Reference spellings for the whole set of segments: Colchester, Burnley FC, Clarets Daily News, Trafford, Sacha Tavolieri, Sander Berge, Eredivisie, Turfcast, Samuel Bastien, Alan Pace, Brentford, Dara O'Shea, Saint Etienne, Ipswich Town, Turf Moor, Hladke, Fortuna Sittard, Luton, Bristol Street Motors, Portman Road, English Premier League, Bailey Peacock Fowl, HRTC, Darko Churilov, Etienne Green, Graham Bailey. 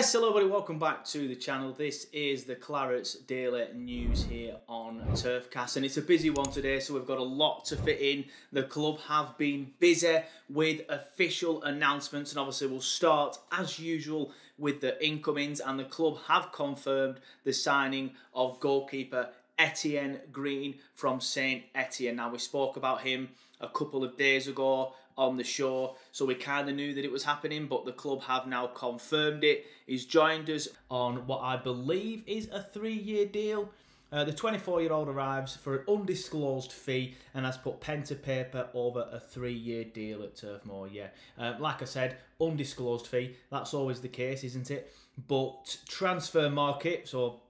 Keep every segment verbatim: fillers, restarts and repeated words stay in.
Yes, hello everybody, welcome back to the channel. This is the Clarets Daily News here on Turfcast, and it's a busy one today, so we've got a lot to fit in. The club have been busy with official announcements, and obviously we'll start, as usual, with the incomings, and the club have confirmed the signing of goalkeeper Etienne Green from Saint Etienne. Now, we spoke about him a couple of days ago on the show, so we kind of knew that it was happening, but the club have now confirmed it. He's joined us on what I believe is a three-year deal. Uh, the twenty-four-year-old arrives for an undisclosed fee and has put pen to paper over a three-year deal at Turf Moor. Yeah, uh, like I said, undisclosed fee. That's always the case, isn't it? But transfer market, so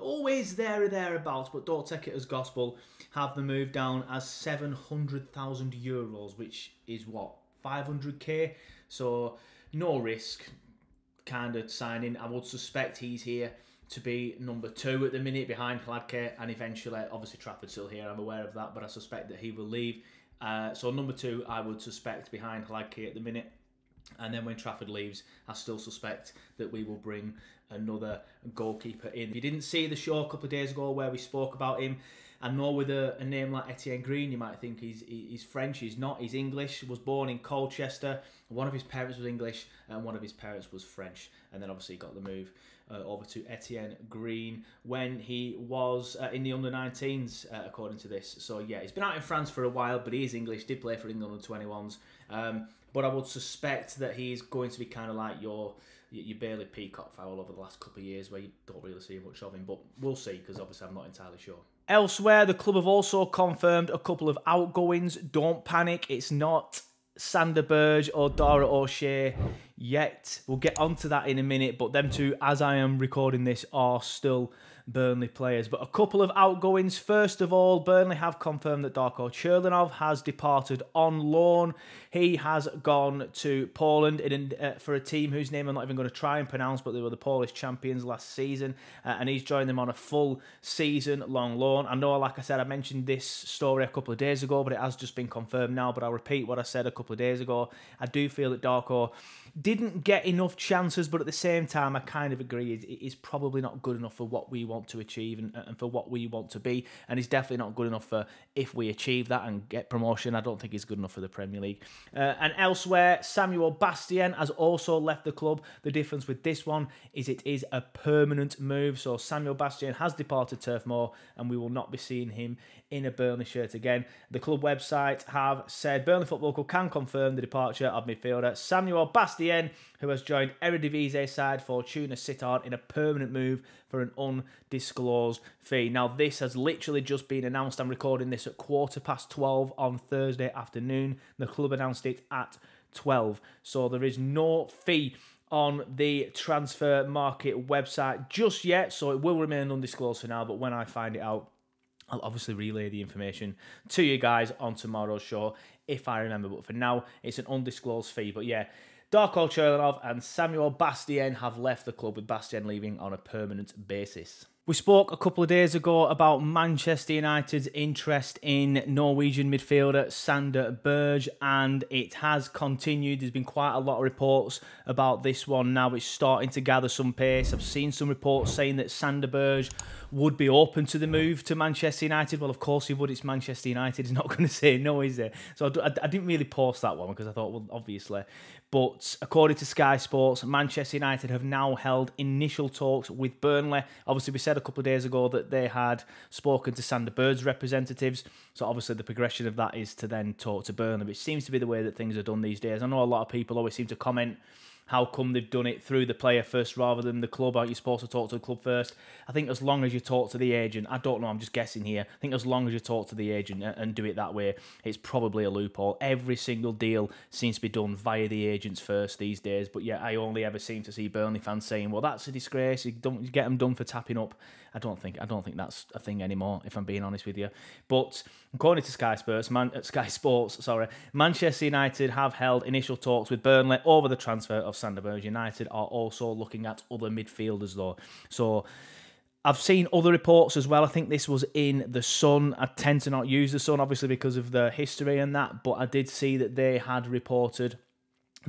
always there or thereabouts, but don't take it as gospel, have the move down as seven hundred thousand euros, which is what, five hundred K? So no risk kind of signing. I would suspect he's here to be number two at the minute behind Hladke, and eventually, obviously Trafford's still here, I'm aware of that, but I suspect that he will leave. Uh, so number two, I would suspect, behind Hladke at the minute. And then when Trafford leaves, I still suspect that we will bring another goalkeeper in. If you didn't see the show a couple of days ago where we spoke about him, I know with a, a name like Etienne Green, you might think he's, he's French. He's not. He's English. He was born in Colchester. One of his parents was English and one of his parents was French. And then obviously got the move uh, over to Etienne Green when he was uh, in the under nineteens, uh, according to this. So, yeah, he's been out in France for a while, but he is English. Did play for England under twenty-ones. Um, But I would suspect that he's going to be kind of like your your Bailey Peacock Fowl over the last couple of years, where you don't really see much of him. But we'll see, because obviously I'm not entirely sure. Elsewhere, the club have also confirmed a couple of outgoings. Don't panic, it's not Sander Berge or Dara O'Shea yet. We'll get onto that in a minute, but them two, as I am recording this, are still Burnley players. But a couple of outgoings. First of all, Burnley have confirmed that Darko Churilov has departed on loan. He has gone to Poland in a, uh, for a team whose name I'm not even going to try and pronounce, but they were the Polish champions last season, uh, and he's joined them on a full season-long loan. I know, like I said, I mentioned this story a couple of days ago, but it has just been confirmed now, but I'll repeat what I said a couple of days ago. I do feel that Darko didn't get enough chances, but at the same time, I kind of agree. It is probably not good enough for what we want to achieve and, and for what we want to be, and he's definitely not good enough for if we achieve that and get promotion. I don't think he's good enough for the Premier League. Uh, and elsewhere, Samuel Bastien has also left the club. The difference with this one is it is a permanent move, so Samuel Bastien has departed Turf Moor and we will not be seeing him in a Burnley shirt again. The club website have said Burnley Football Club can confirm the departure of midfielder Samuel Bastien, who has joined Eredivisie side Fortuna Sittard in a permanent move for an undisclosed fee. Now, this has literally just been announced. I'm recording this at quarter past twelve on Thursday afternoon. The club announced it at twelve. So there is no fee on the transfer market website just yet. So it will remain undisclosed for now. But when I find it out, I'll obviously relay the information to you guys on tomorrow's show, if I remember. But for now, it's an undisclosed fee. But yeah, Darko Churilov and Samuel Bastien have left the club, with Bastien leaving on a permanent basis. We spoke a couple of days ago about Manchester United's interest in Norwegian midfielder Sander Berge, and it has continued. There's been quite a lot of reports about this one now. It's starting to gather some pace. I've seen some reports saying that Sander Berge would be open to the move to Manchester United. Well, of course he would. It's Manchester United. He's not going to say no, is he? So I, I, I didn't really post that one because I thought, well, obviously. But according to Sky Sports, Manchester United have now held initial talks with Burnley. Obviously, we said a couple of days ago that they had spoken to Sander Berge's representatives, so obviously the progression of that is to then talk to Burnley, which seems to be the way that things are done these days. I know a lot of people always seem to comment how come they've done it through the player first rather than the club. Aren't you supposed to talk to the club first? I think as long as you talk to the agent, I don't know, I'm just guessing here, I think as long as you talk to the agent and do it that way, it's probably a loophole. Every single deal seems to be done via the agents first these days, but yeah, I only ever seem to see Burnley fans saying, well, that's a disgrace, you don't get them done for tapping up. I don't think I don't think that's a thing anymore, if I'm being honest with you. But according to Sky Sports, Man, Sky Sports, sorry, Manchester United have held initial talks with Burnley over the transfer of Sander Berge. United are also looking at other midfielders though. So I've seen other reports as well. I think this was in The Sun. I tend to not use The Sun, obviously, because of the history and that, but I did see that they had reported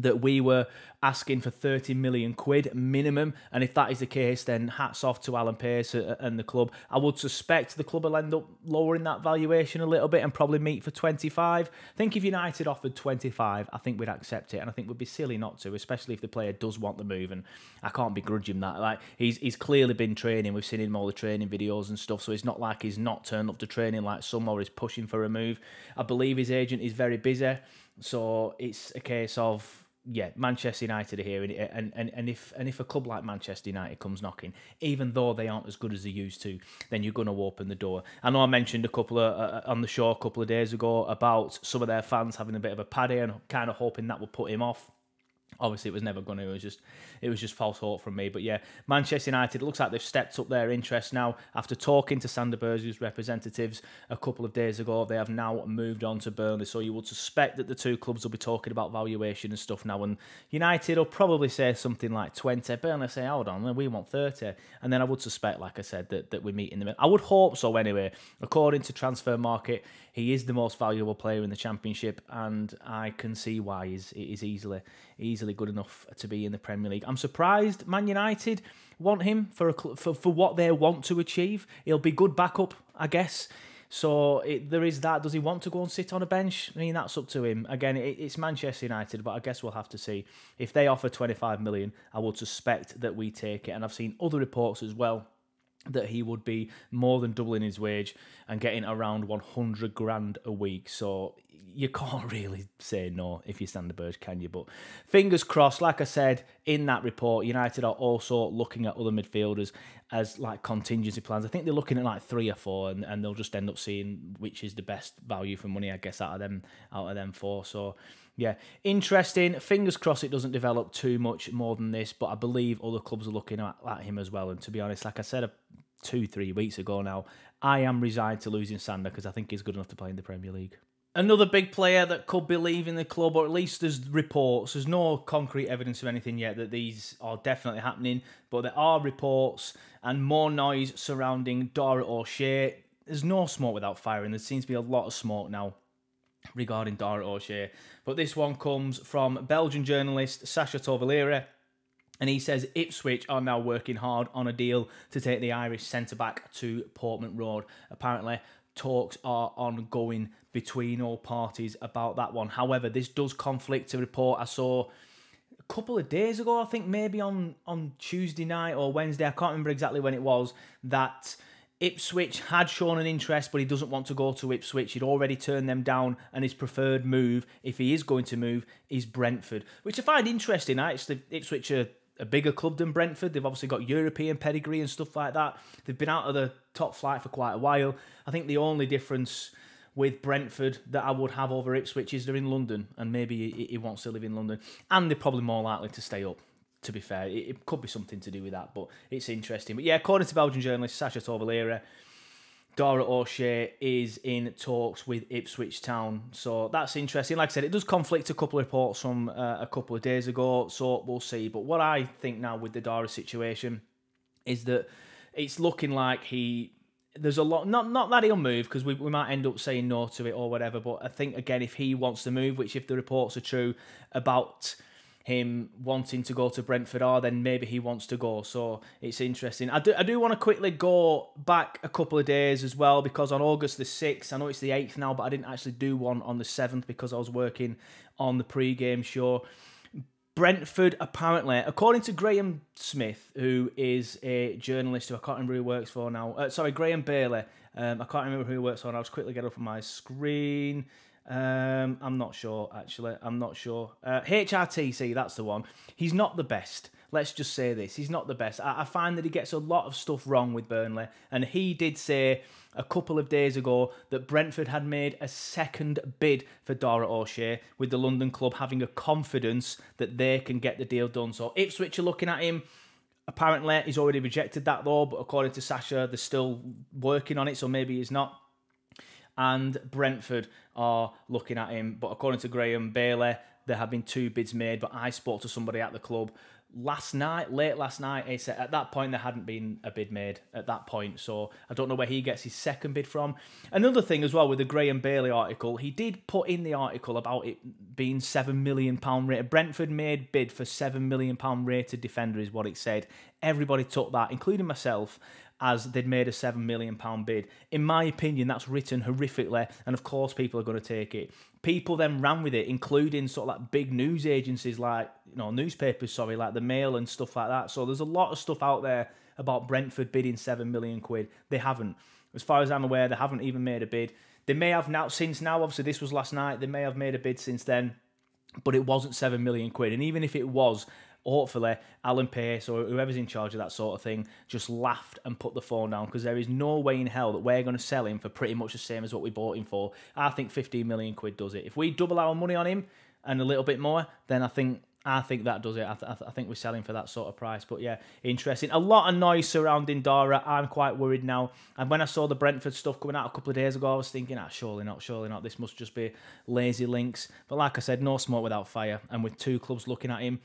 that we were asking for thirty million quid minimum. And if that is the case, then hats off to Alan Pace and the club. I would suspect the club will end up lowering that valuation a little bit and probably meet for twenty-five. I think if United offered twenty-five, I think we'd accept it. And I think we'd be silly not to, especially if the player does want the move. And I can't begrudge him that. Like, he's, he's clearly been training. We've seen him all the training videos and stuff. So it's not like he's not turned up to training like some, or he's pushing for a move. I believe his agent is very busy. So it's a case of, yeah, Manchester United are here, and, and, and, and if and if a club like Manchester United comes knocking, even though they aren't as good as they used to, then you're going to open the door. I know I mentioned a couple of, uh, on the show a couple of days ago about some of their fans having a bit of a paddy and kind of hoping that would put him off. Obviously, it was never going to. It was just, it was just false hope from me. But yeah, Manchester United, it looks like they've stepped up their interest now. After talking to Sander Berge's representatives a couple of days ago, they have now moved on to Burnley. So you would suspect that the two clubs will be talking about valuation and stuff now. And United will probably say something like twenty. Burnley say, hold on, we want thirty. And then I would suspect, like I said, that, that we meet in the middle. I would hope so anyway. According to Transfer Market, he is the most valuable player in the Championship, and I can see why. He's, he's easily, easily good enough to be in the Premier League. I'm surprised Man United want him for a, for, for what they want to achieve. He'll be good backup, I guess. So it, there is that. Does he want to go and sit on a bench? I mean, that's up to him. Again, it, it's Manchester United, but I guess we'll have to see. If they offer twenty-five million, I would suspect that we take it. And I've seen other reports as well that he would be more than doubling his wage and getting around one hundred grand a week. So you can't really say no if you're Sander Berge, can you? But fingers crossed, like I said, in that report, United are also looking at other midfielders as like contingency plans. I think they're looking at like three or four, and, and they'll just end up seeing which is the best value for money, I guess, out of them, out of them four. So yeah, interesting. Fingers crossed it doesn't develop too much more than this, but I believe other clubs are looking at, at him as well. And to be honest, like I said two, three weeks ago now, I am resigned to losing Sander because I think he's good enough to play in the Premier League. Another big player that could be leaving the club, or at least there's reports, there's no concrete evidence of anything yet that these are definitely happening, but there are reports and more noise surrounding Dara O'Shea. There's no smoke without fire, and there seems to be a lot of smoke now regarding Dara O'Shea. But this one comes from Belgian journalist Sacha Tavolieri, and he says Ipswich are now working hard on a deal to take the Irish centre-back to Portman Road. Apparently, talks are ongoing between all parties about that one. However, this does conflict a report I saw a couple of days ago, I think maybe on, on Tuesday night or Wednesday, I can't remember exactly when it was, that Ipswich had shown an interest, but he doesn't want to go to Ipswich. He'd already turned them down, and his preferred move, if he is going to move, is Brentford, which I find interesting. Actually, Ipswich are a bigger club than Brentford. They've obviously got European pedigree and stuff like that. They've been out of the top flight for quite a while. I think the only difference with Brentford that I would have over Ipswich is they're in London, and maybe he, he wants to live in London. And they're probably more likely to stay up, to be fair. It, it could be something to do with that, but it's interesting. But yeah, according to Belgian journalist Sacha Tavolieri, Dara O'Shea is in talks with Ipswich Town. So that's interesting. Like I said, it does conflict a couple of reports from uh, a couple of days ago, so we'll see. But what I think now with the Dara situation is that it's looking like he... There's a lot... Not, not that he'll move, because we, we might end up saying no to it or whatever, but I think, again, if he wants to move, which if the reports are true about him wanting to go to Brentford, or then maybe he wants to go. So it's interesting. I do, I do want to quickly go back a couple of days as well, because on August the sixth, I know it's the eighth now, but I didn't actually do one on the seventh because I was working on the pre-game show. Brentford, apparently, according to Graham Smith, who is a journalist who I can't remember who works for now. Uh, sorry, Graham Bailey. Um, I can't remember who he works for now. I'll just quickly get up on my screen. Um, I'm not sure, actually. I'm not sure. Uh, H R T C, that's the one. He's not the best. Let's just say this. He's not the best. I, I find that he gets a lot of stuff wrong with Burnley. And he did say a couple of days ago that Brentford had made a second bid for Dara O'Shea, with the London club having a confidence that they can get the deal done. So Ipswich are looking at him. Apparently, he's already rejected that, though. But according to Sacha, they're still working on it, so maybe he's not. And Brentford are looking at him. But according to Graham Bailey, there have been two bids made. But I spoke to somebody at the club last night, late last night. It's at that point there hadn't been a bid made at that point, so I don't know where he gets his second bid from. Another thing as well with the Graham Bailey article, he did put in the article about it being seven million pounds rated. Brentford made bid for seven million pounds rated defender is what it said. Everybody took that, including myself, as they'd made a seven million pound bid. In my opinion, that's written horrifically, and of course people are going to take it. People then ran with it, including sort of like big news agencies like, you know, newspapers, sorry, like the Mail and stuff like that. So there's a lot of stuff out there about Brentford bidding seven million quid. They haven't. As far as I'm aware, they haven't even made a bid. They may have now, since now, obviously this was last night, they may have made a bid since then, but it wasn't seven million quid. And even if it was, hopefully, Alan Pace or whoever's in charge of that sort of thing just laughed and put the phone down, because there is no way in hell that we're going to sell him for pretty much the same as what we bought him for. I think fifteen million quid does it. If we double our money on him and a little bit more, then I think I think that does it. I, th I think we're selling for that sort of price. But yeah, interesting. A lot of noise surrounding Dara. I'm quite worried now. And when I saw the Brentford stuff coming out a couple of days ago, I was thinking, ah, surely not, surely not. This must just be lazy links. But like I said, no smoke without fire. And with two clubs looking at him,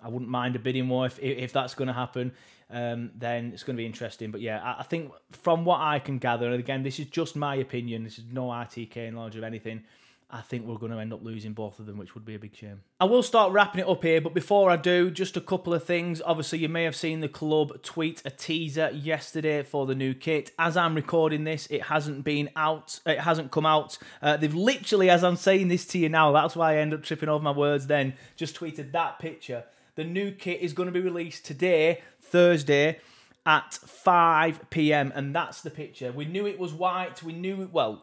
I wouldn't mind a bidding war if, if that's going to happen. Um, then it's going to be interesting. But yeah, I, I think from what I can gather, and again, this is just my opinion, this is no R T K knowledge of anything, I think we're going to end up losing both of them, which would be a big shame. I will start wrapping it up here, but before I do, just a couple of things. Obviously, you may have seen the club tweet a teaser yesterday for the new kit. As I'm recording this, it hasn't been out. It hasn't come out. Uh, they've literally, as I'm saying this to you now, that's why I end up tripping over my words then, just tweeted that picture. The new kit is going to be released today, Thursday, at five p m, and that's the picture. We knew it was white. We knew, it, well,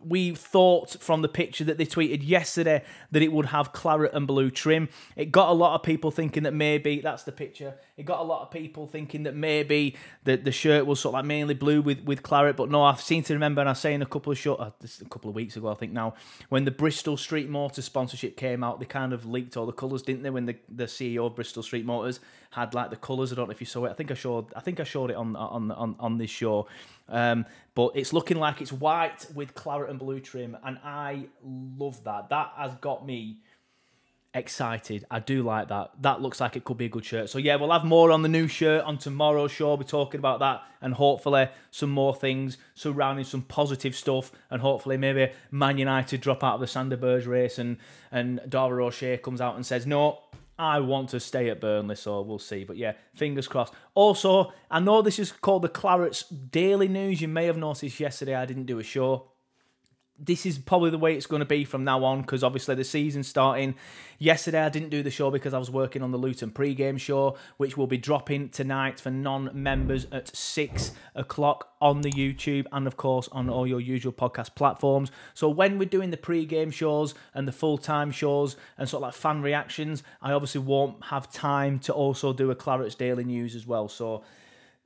we thought from the picture that they tweeted yesterday that it would have claret and blue trim. It got a lot of people thinking that maybe that's the picture. It got a lot of people thinking that maybe the, the shirt was sort of like mainly blue with, with claret, but no, I seem to remember, and I was saying a couple of short, uh, this a couple of weeks ago, I think now, when the Bristol Street Motors sponsorship came out, they kind of leaked all the colours, didn't they, when the, the C E O of Bristol Street Motors had like the colours. I don't know if you saw it. I think I showed, I think I showed it on on on, on this show, um, but it's looking like it's white with claret and blue trim, and I love that. That has got me excited. I do like that. That looks like it could be a good shirt. So yeah, we'll have more on the new shirt on tomorrow's show. We'll be talking about that, and hopefully some more things surrounding some positive stuff, and hopefully maybe Man United drop out of the Sander Berge race, and and Dara O'Shea comes out and says, no, I want to stay at Burnley, so we'll see. But yeah, fingers crossed. Also, I know this is called the Clarets Daily News. You may have noticed yesterday I didn't do a show. This is probably the way it's going to be from now on, because obviously the season's starting. Yesterday I didn't do the show because I was working on the Luton pre-game show, which will be dropping tonight for non-members at six o'clock on the YouTube, and of course on all your usual podcast platforms. So when we're doing the pre-game shows and the full-time shows and sort of like fan reactions, I obviously won't have time to also do a Clarets Daily News as well. So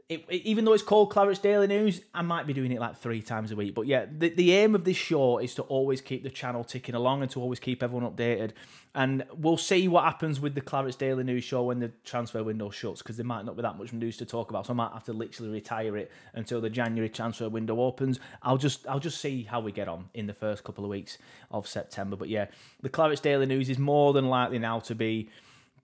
It, it, even though it's called Clarets Daily News, I might be doing it like three times a week. But yeah, the, the aim of this show is to always keep the channel ticking along and to always keep everyone updated. And we'll see what happens with the Clarets Daily News show when the transfer window shuts, because there might not be that much news to talk about. So I might have to literally retire it until the January transfer window opens. I'll just I'll just see how we get on in the first couple of weeks of September. But yeah, the Clarets Daily News is more than likely now to be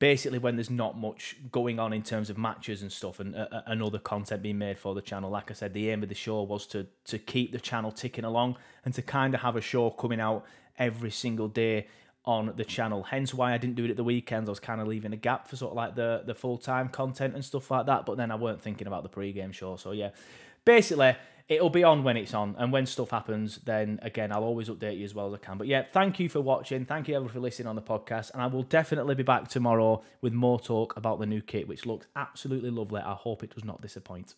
basically when there's not much going on in terms of matches and stuff, and, uh, and other content being made for the channel. Like I said, the aim of the show was to to keep the channel ticking along and to kind of have a show coming out every single day on the channel. Hence why I didn't do it at the weekends. I was kind of leaving a gap for sort of like the, the full-time content and stuff like that, but then I weren't thinking about the pre-game show. So yeah, basically it'll be on when it's on, and when stuff happens, then again, I'll always update you as well as I can. But yeah, thank you for watching. Thank you everyone for listening on the podcast, and I will definitely be back tomorrow with more talk about the new kit, which looks absolutely lovely. I hope it does not disappoint.